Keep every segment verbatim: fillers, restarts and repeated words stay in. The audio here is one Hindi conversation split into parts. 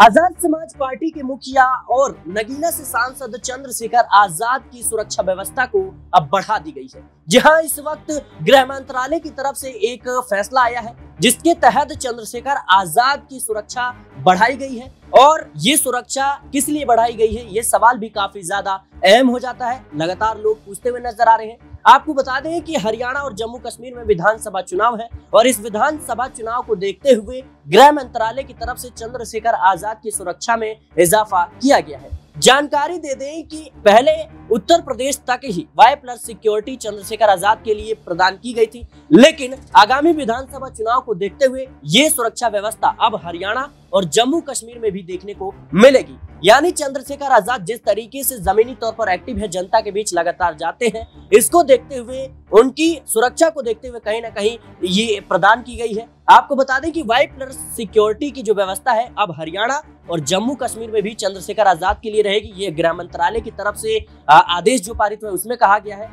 आजाद समाज पार्टी के मुखिया और नगीना से सांसद चंद्रशेखर आजाद की सुरक्षा व्यवस्था को अब बढ़ा दी गई है। जहां इस वक्त गृह मंत्रालय की तरफ से एक फैसला आया है जिसके तहत चंद्रशेखर आजाद की सुरक्षा बढ़ाई गई है, और ये सुरक्षा किस लिए बढ़ाई गई है ये सवाल भी काफी ज्यादा अहम हो जाता है, लगातार लोग पूछते हुए नजर आ रहे हैं। आपको बता दें कि हरियाणा और जम्मू कश्मीर में विधानसभा चुनाव है, और इस विधानसभा चुनाव को देखते हुए गृह मंत्रालय की तरफ से चंद्रशेखर आजाद की सुरक्षा में इजाफा किया गया है। जानकारी दे दें कि पहले उत्तर प्रदेश तक ही Y plus security Chandrashekhar Azad के लिए प्रदान की गई थी, लेकिन आगामी विधानसभा चुनाव को देखते हुए ये सुरक्षा व्यवस्था अब हरियाणा और जम्मू कश्मीर में भी देखने को मिलेगी। यानी चंद्रशेखर आजाद जिस तरीके से जमीनी तौर पर एक्टिव है, जनता के बीच लगातार जाते हैं, इसको देखते हुए उनकी सुरक्षा को देखते हुए कहीं ना कहीं ये प्रदान की गई है। आपको बता दें कि वाई प्लस सिक्योरिटी की जो व्यवस्था है अब हरियाणा और जम्मू कश्मीर में भी चंद्रशेखर आजाद के लिए रहेगी। ये गृह मंत्रालय की तरफ से आदेश जो पारित हुआ उसमें कहा गया है।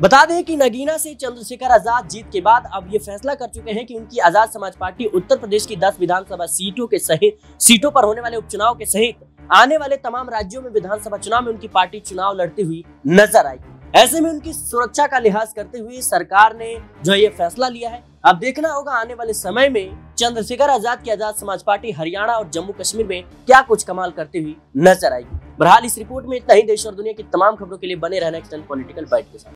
बता दें कि नगीना से चंद्रशेखर आजाद जीत के बाद अब ये फैसला कर चुके हैं कि उनकी आजाद समाज पार्टी उत्तर प्रदेश की दस विधानसभा सीटों के सहित सीटों पर होने वाले उपचुनाव के सहित आने वाले तमाम राज्यों में विधानसभा चुनाव में उनकी पार्टी चुनाव लड़ती हुई नजर आएगी। ऐसे में उनकी सुरक्षा का लिहाज करते हुए सरकार ने जो ये फैसला लिया है, अब देखना होगा आने वाले समय में चंद्रशेखर आजाद की आजाद समाज पार्टी हरियाणा और जम्मू कश्मीर में क्या कुछ कमाल करती हुई नजर आएगी। बहरहाल इस रिपोर्ट में इतना ही। देश और दुनिया की तमाम खबरों के लिए बने रहना नेक्स्ट नाइन पॉलिटिकल बाइट के साथ।